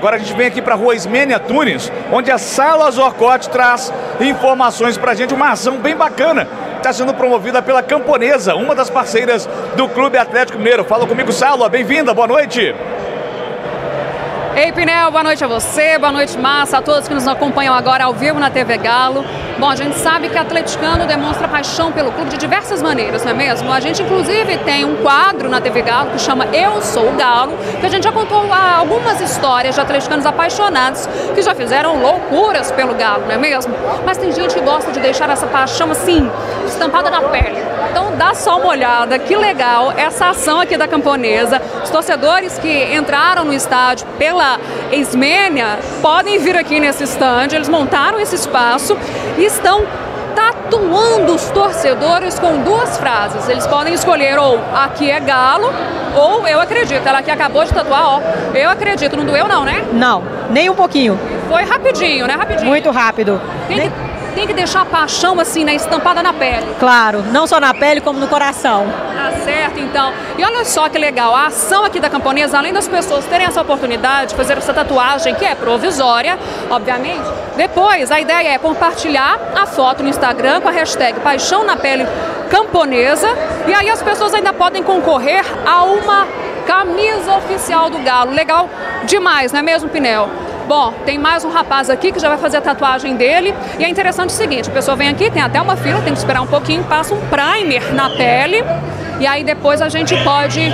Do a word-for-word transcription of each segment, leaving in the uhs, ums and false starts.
Agora a gente vem aqui para a rua Ismênia Tunes, onde a Sala Zorcote traz informações para a gente, uma ação bem bacana. Está sendo promovida pela Camponesa, uma das parceiras do Clube Atlético Mineiro. Fala comigo, Sala, bem-vinda, boa noite. Ei, Pinel, boa noite a você, boa noite, Massa, a todos que nos acompanham agora ao vivo na T V Galo. Bom, a gente sabe que atleticano demonstra paixão pelo clube de diversas maneiras, não é mesmo? A gente, inclusive, tem um quadro na T V Galo que chama Eu Sou o Galo, que a gente já contou algumas histórias de atleticanos apaixonados que já fizeram loucuras pelo Galo, não é mesmo? Mas tem gente que gosta de deixar essa paixão, assim, estampada na pele. Então, dá só uma olhada, que legal essa ação aqui da Camponesa. Os torcedores que entraram no estádio pela Ismênia podem vir aqui nesse stand, eles montaram esse espaço e estão tatuando os torcedores com duas frases. Eles podem escolher ou aqui é Galo ou eu acredito. Ela aqui acabou de tatuar, ó, eu acredito. Não doeu não, né? Não, nem um pouquinho. Foi rapidinho, né? Rapidinho. Muito rápido. Tem, nem... que, tem que deixar a paixão assim, né? Estampada na pele. Claro, não só na pele como no coração. Tá certo, então. E olha só que legal, a ação aqui da Camponesa, além das pessoas terem essa oportunidade de fazer essa tatuagem, que é provisória, obviamente, depois a ideia é compartilhar a foto no Instagram com a hashtag Paixão na Pele Camponesa, e aí as pessoas ainda podem concorrer a uma camisa oficial do Galo. Legal demais, não é mesmo, Pinel? Bom, tem mais um rapaz aqui que já vai fazer a tatuagem dele. E é interessante o seguinte, a pessoa vem aqui, tem até uma fila, tem que esperar um pouquinho, passa um primer na pele. E aí depois a gente pode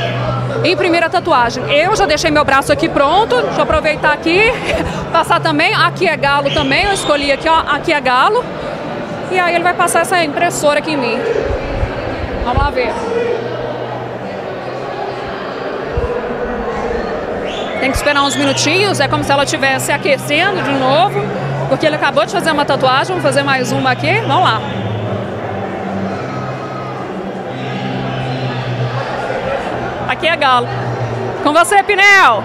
imprimir a tatuagem. Eu já deixei meu braço aqui pronto, deixa eu aproveitar aqui, passar também. Aqui é Galo também, eu escolhi aqui, ó, aqui é Galo. E aí ele vai passar essa impressora aqui em mim. Vamos lá ver. Tem que esperar uns minutinhos, é como se ela estivesse aquecendo de novo, porque ele acabou de fazer uma tatuagem, vamos fazer mais uma aqui, vamos lá. Aqui é Galo. Com você, Pinel!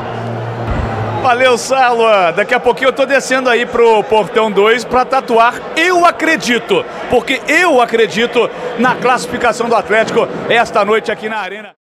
Valeu, Sala! Daqui a pouquinho eu tô descendo aí pro Portão dois para tatuar Eu Acredito, porque eu acredito na classificação do Atlético esta noite aqui na Arena.